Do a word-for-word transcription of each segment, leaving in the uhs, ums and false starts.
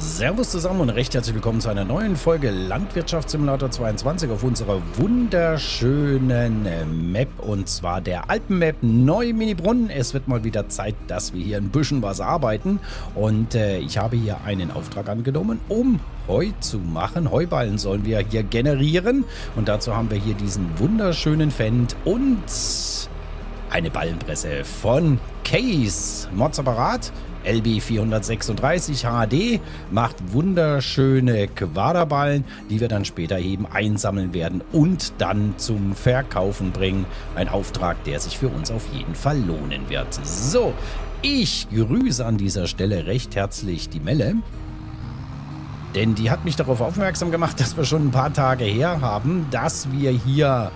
Servus zusammen und recht herzlich willkommen zu einer neuen Folge Landwirtschaftssimulator zweiundzwanzig auf unserer wunderschönen Map, und zwar der Alpenmap Neu-Mini-Brunnen. Es wird mal wieder Zeit, dass wir hier ein bisschen was arbeiten, und äh, ich habe hier einen Auftrag angenommen, um Heu zu machen. Heuballen sollen wir hier generieren, und dazu haben wir hier diesen wunderschönen Fendt und eine Ballenpresse von Case Mods Apparat. L B vierhundertsechsunddreißig H D macht wunderschöne Quaderballen, die wir dann später eben einsammeln werden und dann zum Verkaufen bringen. Ein Auftrag, der sich für uns auf jeden Fall lohnen wird. So, ich grüße an dieser Stelle recht herzlich die Melle. Denn die hat mich darauf aufmerksam gemacht, dass wir schon ein paar Tage her haben, dass wir hier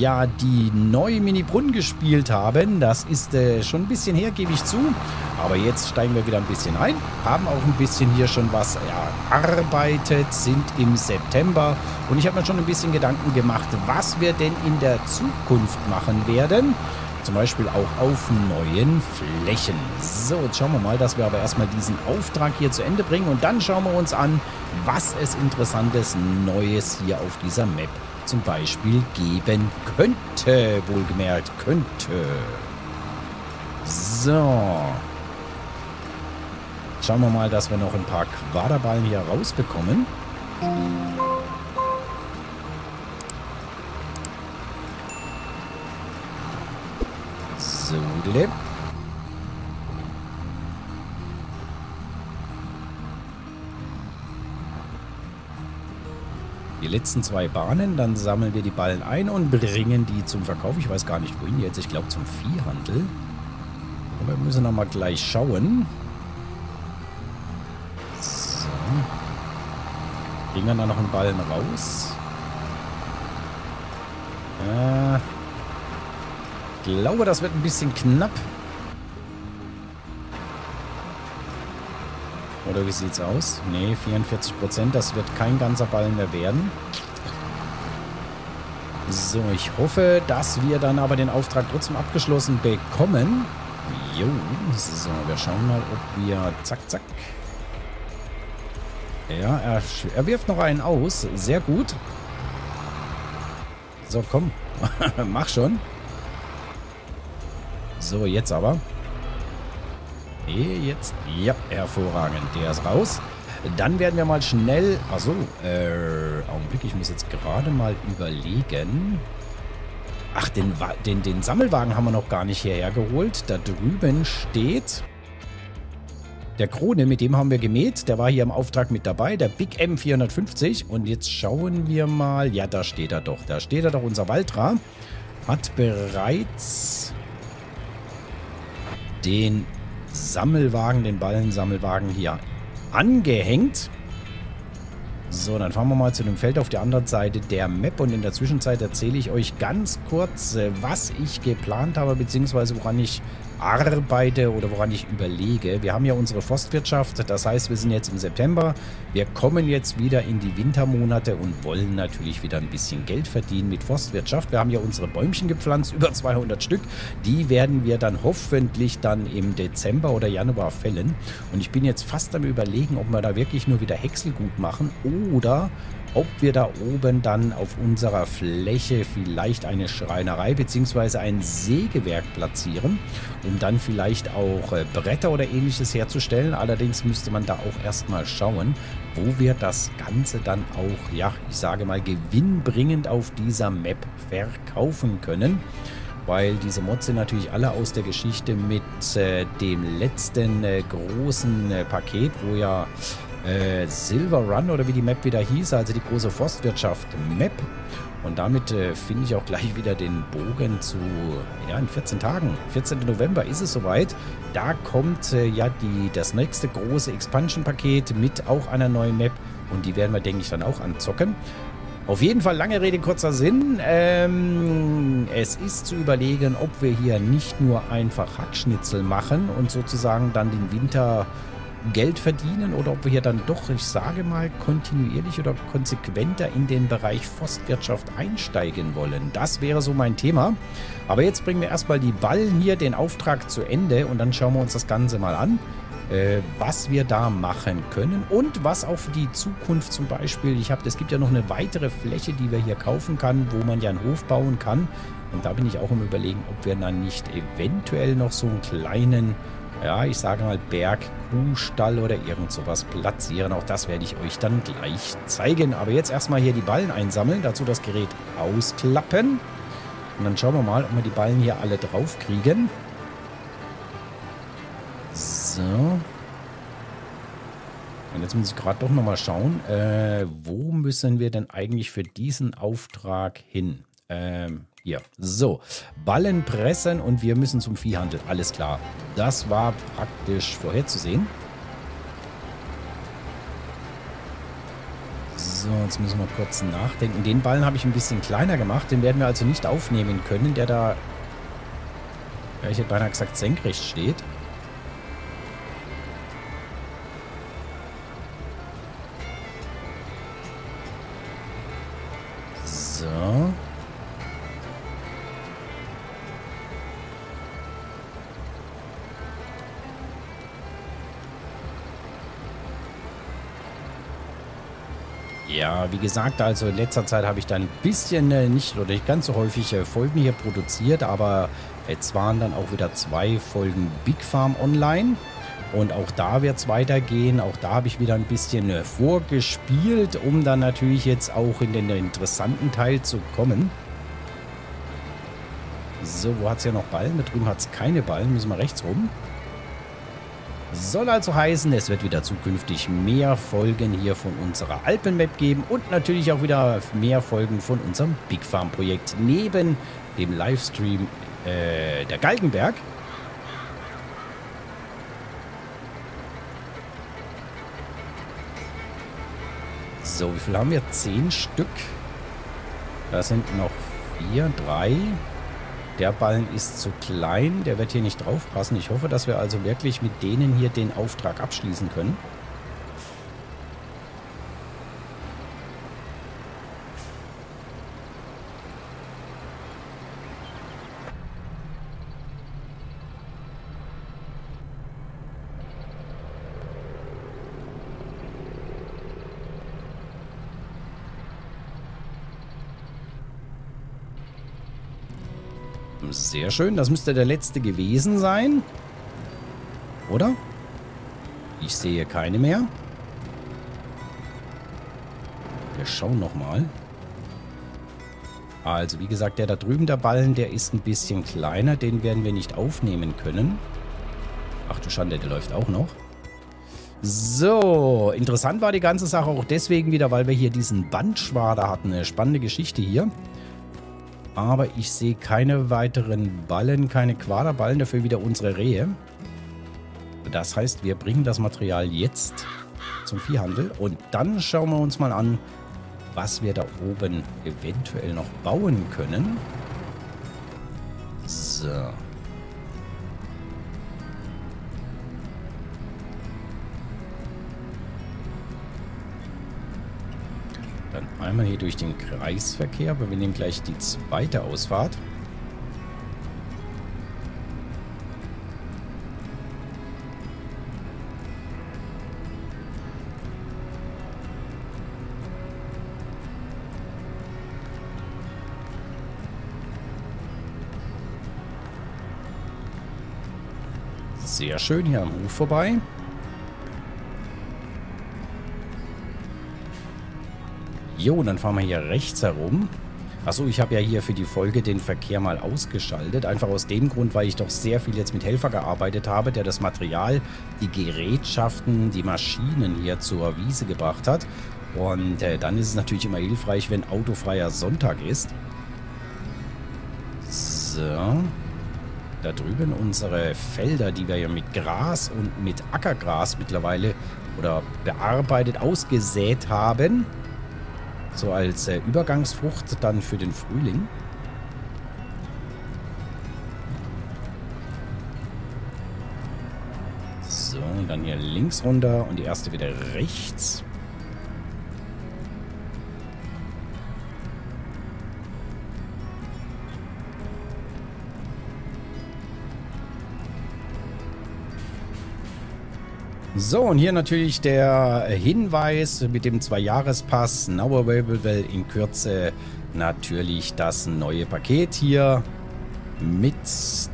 ja die neue Mini-Brunnen gespielt haben. Das ist äh, schon ein bisschen her, gebe ich zu. Aber jetzt steigen wir wieder ein bisschen ein, haben auch ein bisschen hier schon was erarbeitet, sind im September. Und ich habe mir schon ein bisschen Gedanken gemacht, was wir denn in der Zukunft machen werden. Zum Beispiel auch auf neuen Flächen. So, jetzt schauen wir mal, dass wir aber erstmal diesen Auftrag hier zu Ende bringen. Und dann schauen wir uns an, was es Interessantes Neues hier auf dieser Map zum Beispiel geben könnte. Wohlgemerkt, könnte. So. Schauen wir mal, dass wir noch ein paar Quaderballen hier rausbekommen. So, die letzten zwei Bahnen, dann sammeln wir die Ballen ein und bringen die zum Verkauf. Ich weiß gar nicht, wohin jetzt. Ich glaube, zum Viehhandel. Aber wir müssen nochmal gleich schauen. So. Kriegen wir da noch einen Ballen raus? Ja. Ich glaube, das wird ein bisschen knapp. Oder wie sieht's aus? Ne, vierundvierzig Prozent. Das wird kein ganzer Ball mehr werden. So, ich hoffe, dass wir dann aber den Auftrag trotzdem abgeschlossen bekommen. Jo, so, wir schauen mal, ob wir... Zack, zack. Ja, er, er wirft noch einen aus. Sehr gut. So, komm. Mach schon. So, jetzt aber. Nee, jetzt. Ja, hervorragend. Der ist raus. Dann werden wir mal schnell... Achso, äh, Augenblick, ich muss jetzt gerade mal überlegen. Ach, den, den, den Sammelwagen haben wir noch gar nicht hierher geholt. Da drüben steht... Der Krone, mit dem haben wir gemäht. Der war hier im Auftrag mit dabei. Der Big M vierhundertfünfzig. Und jetzt schauen wir mal... Ja, da steht er doch. Da steht er doch. Unser Valtra hat bereits... den Sammelwagen, den Ballensammelwagen hier angehängt. So, dann fahren wir mal zu dem Feld auf der anderen Seite der Map, und in der Zwischenzeit erzähle ich euch ganz kurz, was ich geplant habe, beziehungsweise woran ich arbeite oder woran ich überlege. Wir haben ja unsere Forstwirtschaft, das heißt, wir sind jetzt im September, wir kommen jetzt wieder in die Wintermonate und wollen natürlich wieder ein bisschen Geld verdienen mit Forstwirtschaft. Wir haben ja unsere Bäumchen gepflanzt, über zweihundert Stück, die werden wir dann hoffentlich dann im Dezember oder Januar fällen, und ich bin jetzt fast am Überlegen, ob wir da wirklich nur wieder Häckselgut machen oder ob wir da oben dann auf unserer Fläche vielleicht eine Schreinerei bzw. ein Sägewerk platzieren, um dann vielleicht auch äh, Bretter oder ähnliches herzustellen. Allerdings müsste man da auch erstmal schauen, wo wir das Ganze dann auch, ja, ich sage mal, gewinnbringend auf dieser Map verkaufen können. Weil diese Mods sind natürlich alle aus der Geschichte mit äh, dem letzten äh, großen äh, Paket, wo ja... Äh, Silver Run oder wie die Map wieder hieß, also die große Forstwirtschaft-Map. Und damit äh, finde ich auch gleich wieder den Bogen zu, ja, in vierzehn Tagen. vierzehnten November ist es soweit. Da kommt äh, ja die, das nächste große Expansion-Paket mit auch einer neuen Map. Und die werden wir, denke ich, dann auch anzocken. Auf jeden Fall, lange Rede, kurzer Sinn. Ähm, es ist zu überlegen, ob wir hier nicht nur einfach Hackschnitzel machen und sozusagen dann den Winter... Geld verdienen, oder ob wir hier dann doch, ich sage mal, kontinuierlich oder konsequenter in den Bereich Forstwirtschaft einsteigen wollen. Das wäre so mein Thema. Aber jetzt bringen wir erstmal die Ballen hier, den Auftrag zu Ende, und dann schauen wir uns das Ganze mal an. äh, was wir da machen können und was auch für die Zukunft zum Beispiel, ich habe, es gibt ja noch eine weitere Fläche, die wir hier kaufen kann, wo man ja einen Hof bauen kann. Und da bin ich auch im Überlegen, ob wir dann nicht eventuell noch so einen kleinen, ja, ich sage mal Berg, Kuhstall oder irgend sowas platzieren. Auch das werde ich euch dann gleich zeigen. Aber jetzt erstmal hier die Ballen einsammeln, dazu das Gerät ausklappen. Und dann schauen wir mal, ob wir die Ballen hier alle drauf kriegen. So. Und jetzt muss ich gerade doch nochmal schauen, äh, wo müssen wir denn eigentlich für diesen Auftrag hin? Ähm, hier. So. Ballen pressen und wir müssen zum Viehhandel. Alles klar. Das war praktisch vorherzusehen. So, jetzt müssen wir kurz nachdenken. Den Ballen habe ich ein bisschen kleiner gemacht. Den werden wir also nicht aufnehmen können, der da, ja, ich hätte beinahe gesagt, senkrecht steht. So. Ja, wie gesagt, also in letzter Zeit habe ich da ein bisschen äh, nicht oder nicht ganz so häufig äh, Folgen hier produziert, aber jetzt waren dann auch wieder zwei Folgen Big Farm Online und auch da wird es weitergehen. Auch da habe ich wieder ein bisschen äh, vorgespielt, um dann natürlich jetzt auch in den interessanten Teil zu kommen. So, wo hat es ja noch Ballen? Da drüben hat es keine Ballen, müssen wir rechts rum. Soll also heißen, es wird wieder zukünftig mehr Folgen hier von unserer Alpenmap geben und natürlich auch wieder mehr Folgen von unserem Big Farm Projekt neben dem Livestream äh, der Galgenberg. So, wie viel haben wir? Zehn Stück. Da sind noch vier, drei... Der Ballen ist zu klein, der wird hier nicht drauf passen. Ich hoffe, dass wir also wirklich mit denen hier den Auftrag abschließen können. Sehr schön. Das müsste der letzte gewesen sein. Oder? Ich sehe keine mehr. Wir schauen nochmal. Also, wie gesagt, der da drüben, der Ballen, der ist ein bisschen kleiner. Den werden wir nicht aufnehmen können. Ach du Schande, der läuft auch noch. So, interessant war die ganze Sache auch deswegen wieder, weil wir hier diesen Bandschwader hatten. Eine spannende Geschichte hier. Aber ich sehe keine weiteren Ballen, keine Quaderballen, dafür wieder unsere Rehe. Das heißt, wir bringen das Material jetzt zum Viehhandel und dann schauen wir uns mal an, was wir da oben eventuell noch bauen können. So. Einmal hier durch den Kreisverkehr, aber wir nehmen gleich die zweite Ausfahrt. Sehr schön, hier am Hof vorbei. Jo, dann fahren wir hier rechts herum. Achso, ich habe ja hier für die Folge den Verkehr mal ausgeschaltet. Einfach aus dem Grund, weil ich doch sehr viel jetzt mit Helfer gearbeitet habe, der das Material, die Gerätschaften, die Maschinen hier zur Wiese gebracht hat. Und äh, dann ist es natürlich immer hilfreich, wenn autofreier Sonntag ist. So. Da drüben unsere Felder, die wir ja mit Gras und mit Ackergras mittlerweile oder bearbeitet ausgesät haben. So als äh, Übergangsfrucht dann für den Frühling. So, und dann hier links runter und die erste wieder rechts. So, und hier natürlich der Hinweis mit dem Zwei-Jahres-Pass. Now available in Kürze natürlich das neue Paket hier. Mit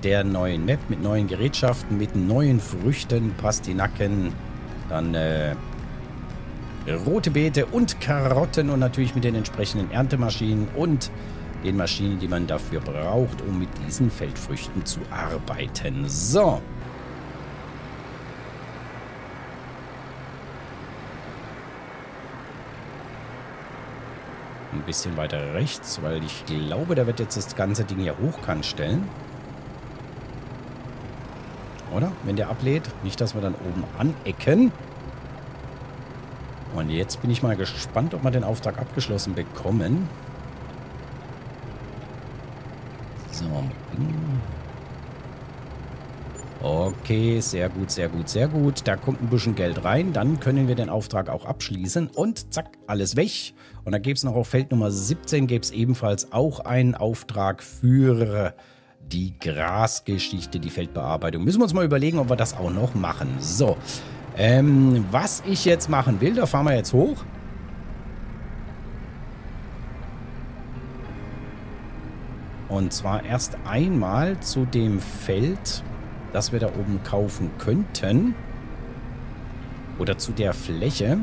der neuen Map, mit neuen Gerätschaften, mit neuen Früchten, Pastinaken, dann äh, rote Beete und Karotten und natürlich mit den entsprechenden Erntemaschinen und den Maschinen, die man dafür braucht, um mit diesen Feldfrüchten zu arbeiten. So. Ein bisschen weiter rechts, weil ich glaube, da wird jetzt das ganze Ding hier hochkant stellen. Oder? Wenn der ablädt. Nicht, dass wir dann oben anecken. Und jetzt bin ich mal gespannt, ob wir den Auftrag abgeschlossen bekommen. So. Okay, sehr gut, sehr gut, sehr gut. Da kommt ein bisschen Geld rein. Dann können wir den Auftrag auch abschließen. Und zack, alles weg. Und dann gäbe es noch auf Feld Nummer siebzehn, gäbe es ebenfalls auch einen Auftrag für die Grasgeschichte, die Feldbearbeitung. Müssen wir uns mal überlegen, ob wir das auch noch machen. So, ähm, was ich jetzt machen will, da fahren wir jetzt hoch. Und zwar erst einmal zu dem Feld, dass wir da oben kaufen könnten. Oder zu der Fläche.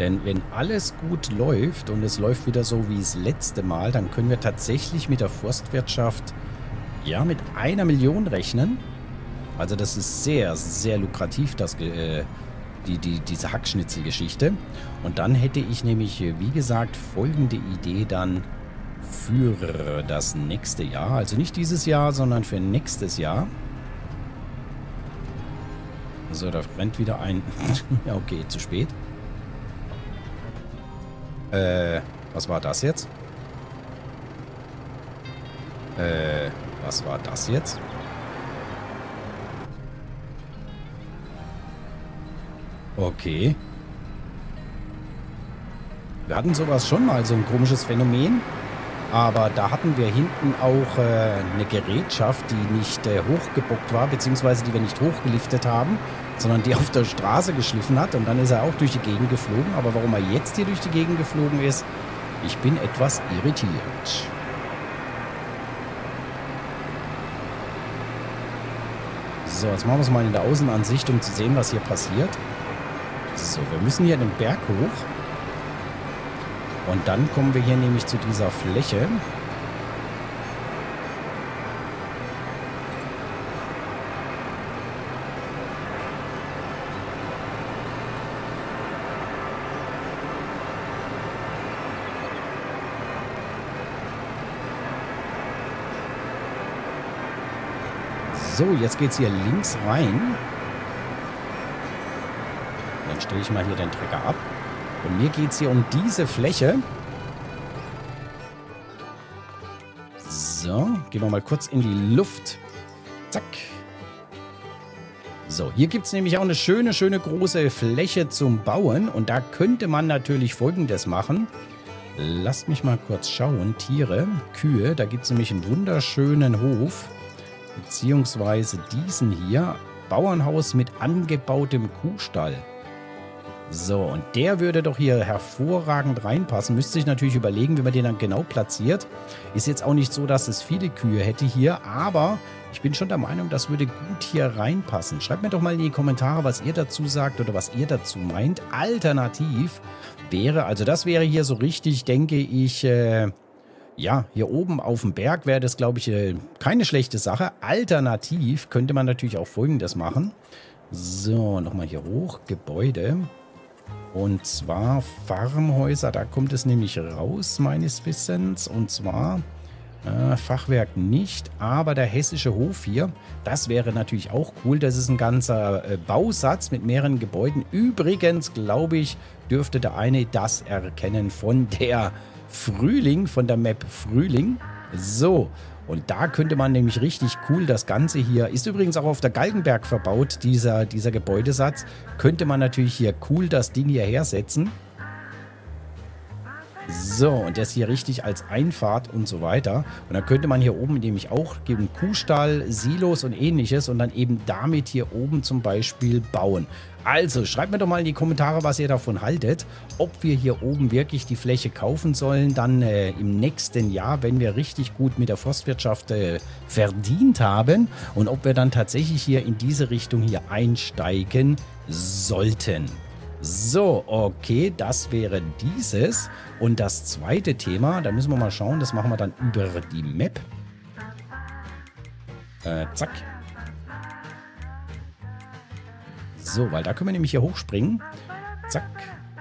Denn wenn alles gut läuft und es läuft wieder so wie das letzte Mal, dann können wir tatsächlich mit der Forstwirtschaft ja mit einer Million rechnen. Also das ist sehr, sehr lukrativ, das äh, Die, die, diese Hackschnitzelgeschichte. Und dann hätte ich nämlich, wie gesagt, folgende Idee dann für das nächste Jahr. Also nicht dieses Jahr, sondern für nächstes Jahr. So, da rennt wieder ein... Ja, okay, zu spät. Äh, was war das jetzt? Äh, was war das jetzt? Okay. Wir hatten sowas schon mal, so ein komisches Phänomen. Aber da hatten wir hinten auch äh, eine Gerätschaft, die nicht äh, hochgebockt war, beziehungsweise die wir nicht hochgeliftet haben, sondern die auf der Straße geschliffen hat. Und dann ist er auch durch die Gegend geflogen. Aber warum er jetzt hier durch die Gegend geflogen ist, ich bin etwas irritiert. So, jetzt machen wir es mal in der Außenansicht, um zu sehen, was hier passiert. So, wir müssen hier den Berg hoch. Und dann kommen wir hier nämlich zu dieser Fläche. So, jetzt geht es hier links rein. Dann stelle ich mal hier den Trecker ab. Und mir geht es hier um diese Fläche. So, gehen wir mal kurz in die Luft. Zack. So, hier gibt es nämlich auch eine schöne, schöne große Fläche zum Bauen. Und da könnte man natürlich Folgendes machen. Lasst mich mal kurz schauen. Tiere, Kühe, da gibt es nämlich einen wunderschönen Hof. Beziehungsweise diesen hier. Bauernhaus mit angebautem Kuhstall. So, und der würde doch hier hervorragend reinpassen. Müsste ich natürlich überlegen, wie man den dann genau platziert. Ist jetzt auch nicht so, dass es viele Kühe hätte hier, aber ich bin schon der Meinung, das würde gut hier reinpassen. Schreibt mir doch mal in die Kommentare, was ihr dazu sagt oder was ihr dazu meint. Alternativ wäre, also das wäre hier so richtig, denke ich, äh, ja, hier oben auf dem Berg wäre das, glaube ich, keine schlechte Sache. Alternativ könnte man natürlich auch Folgendes machen. So, nochmal hier hoch, Gebäude. Und zwar Farmhäuser, da kommt es nämlich raus, meines Wissens. Und zwar äh, Fachwerk nicht, aber der hessische Hof hier, das wäre natürlich auch cool. Das ist ein ganzer äh, Bausatz mit mehreren Gebäuden. Übrigens, glaube ich, dürfte der eine das erkennen von der... Frühling, von der Map Frühling. So, und da könnte man nämlich richtig cool das Ganze hier, ist übrigens auch auf der Galgenberg verbaut, dieser, dieser Gebäudesatz, könnte man natürlich hier cool das Ding hier hersetzen. So, und das hier richtig als Einfahrt und so weiter. Und dann könnte man hier oben nämlich auch geben Kuhstall, Silos und ähnliches und dann eben damit hier oben zum Beispiel bauen. Also, schreibt mir doch mal in die Kommentare, was ihr davon haltet, ob wir hier oben wirklich die Fläche kaufen sollen, dann äh, im nächsten Jahr, wenn wir richtig gut mit der Forstwirtschaft äh, verdient haben und ob wir dann tatsächlich hier in diese Richtung hier einsteigen sollten. So, okay, das wäre dieses. Und das zweite Thema, da müssen wir mal schauen, das machen wir dann über die Map. Äh, zack. So, weil da können wir nämlich hier hochspringen. Zack,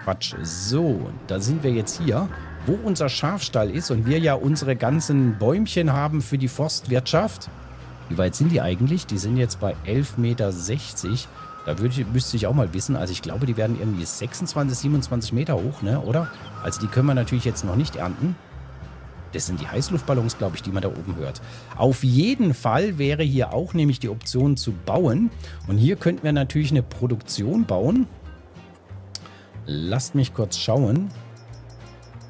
Quatsch. So, da sind wir jetzt hier, wo unser Schafstall ist und wir ja unsere ganzen Bäumchen haben für die Forstwirtschaft. Wie weit sind die eigentlich? Die sind jetzt bei elf Komma sechzig Meter. Da würde ich, müsste ich auch mal wissen. Also ich glaube, die werden irgendwie sechsundzwanzig, siebenundzwanzig Meter hoch, ne? Oder? Also die können wir natürlich jetzt noch nicht ernten. Das sind die Heißluftballons, glaube ich, die man da oben hört. Auf jeden Fall wäre hier auch nämlich die Option zu bauen. Und hier könnten wir natürlich eine Produktion bauen. Lasst mich kurz schauen.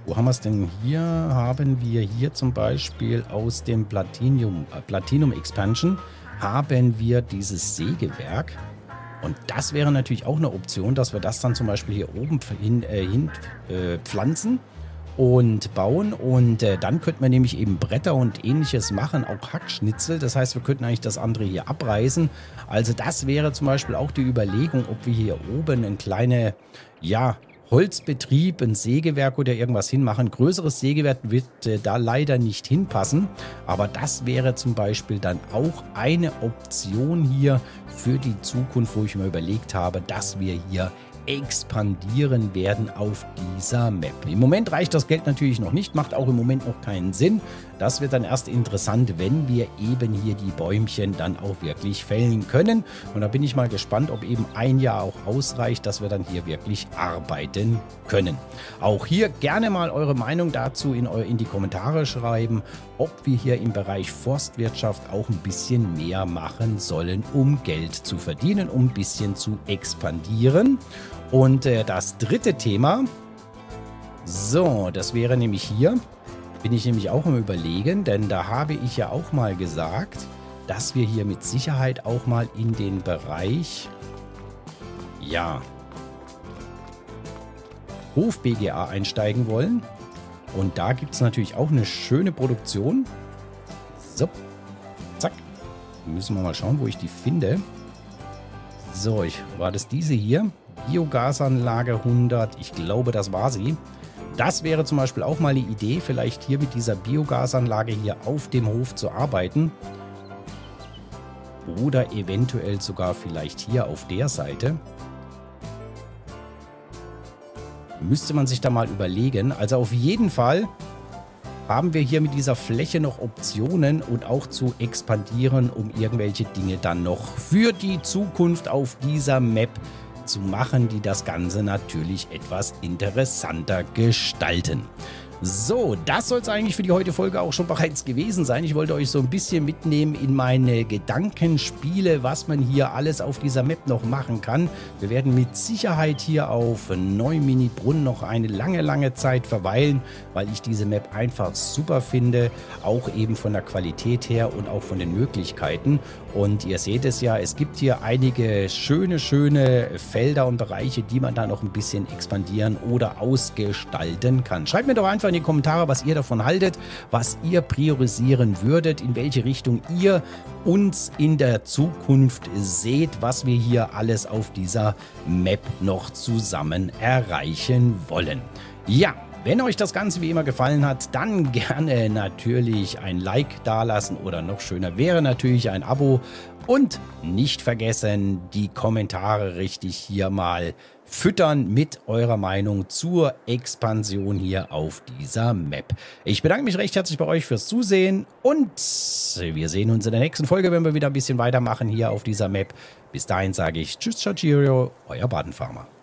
Wo haben wir es denn hier? Haben wir hier zum Beispiel aus dem Platinum, äh, Platinum Expansion haben wir dieses Sägewerk. Und das wäre natürlich auch eine Option, dass wir das dann zum Beispiel hier oben hin, äh, hin äh, pflanzen. Und bauen und äh, dann könnten wir nämlich eben Bretter und ähnliches machen, auch Hackschnitzel. Das heißt, wir könnten eigentlich das andere hier abreißen. Also das wäre zum Beispiel auch die Überlegung, ob wir hier oben einen kleinen, ja, Holzbetrieb, ein Sägewerk oder irgendwas hinmachen. Größeres Sägewerk wird äh, da leider nicht hinpassen, aber das wäre zum Beispiel dann auch eine Option hier für die Zukunft, wo ich mir überlegt habe, dass wir hier expandieren werden auf dieser Map. Im Moment reicht das Geld natürlich noch nicht, macht auch im Moment noch keinen Sinn. Das wird dann erst interessant, wenn wir eben hier die Bäumchen dann auch wirklich fällen können. Und da bin ich mal gespannt, ob eben ein Jahr auch ausreicht, dass wir dann hier wirklich arbeiten können. Auch hier gerne mal eure Meinung dazu in, in die Kommentare schreiben, ob wir hier im Bereich Forstwirtschaft auch ein bisschen mehr machen sollen, um Geld zu verdienen, um ein bisschen zu expandieren. Und äh, das dritte Thema, so, das wäre nämlich hier, bin ich nämlich auch am Überlegen, denn da habe ich ja auch mal gesagt, dass wir hier mit Sicherheit auch mal in den Bereich, ja, Hof B G A einsteigen wollen. Und da gibt es natürlich auch eine schöne Produktion. So, zack, müssen wir mal schauen, wo ich die finde. So, ich, war das diese hier? Biogasanlage hundert, ich glaube, das war sie. Das wäre zum Beispiel auch mal eine Idee, vielleicht hier mit dieser Biogasanlage hier auf dem Hof zu arbeiten. Oder eventuell sogar vielleicht hier auf der Seite. Müsste man sich da mal überlegen. Also auf jeden Fall haben wir hier mit dieser Fläche noch Optionen und auch zu expandieren, um irgendwelche Dinge dann noch für die Zukunft auf dieser Map zu machen, die das Ganze natürlich etwas interessanter gestalten. So, das soll es eigentlich für die heutige Folge auch schon bereits gewesen sein. Ich wollte euch so ein bisschen mitnehmen in meine Gedankenspiele, was man hier alles auf dieser Map noch machen kann. Wir werden mit Sicherheit hier auf Neu-Mini-Brunnen noch eine lange, lange Zeit verweilen, weil ich diese Map einfach super finde, auch eben von der Qualität her und auch von den Möglichkeiten. Und ihr seht es ja, es gibt hier einige schöne, schöne Felder und Bereiche, die man da noch ein bisschen expandieren oder ausgestalten kann. Schreibt mir doch einfach in die Kommentare, was ihr davon haltet, was ihr priorisieren würdet, in welche Richtung ihr uns in der Zukunft seht, was wir hier alles auf dieser Map noch zusammen erreichen wollen. Ja, wenn euch das Ganze wie immer gefallen hat, dann gerne natürlich ein Like dalassen oder noch schöner wäre natürlich ein Abo. Und nicht vergessen, die Kommentare richtig hier mal füttern mit eurer Meinung zur Expansion hier auf dieser Map. Ich bedanke mich recht herzlich bei euch fürs Zusehen und wir sehen uns in der nächsten Folge, wenn wir wieder ein bisschen weitermachen hier auf dieser Map. Bis dahin sage ich Tschüss, ciao, cheerio, euer Baden-Farmer.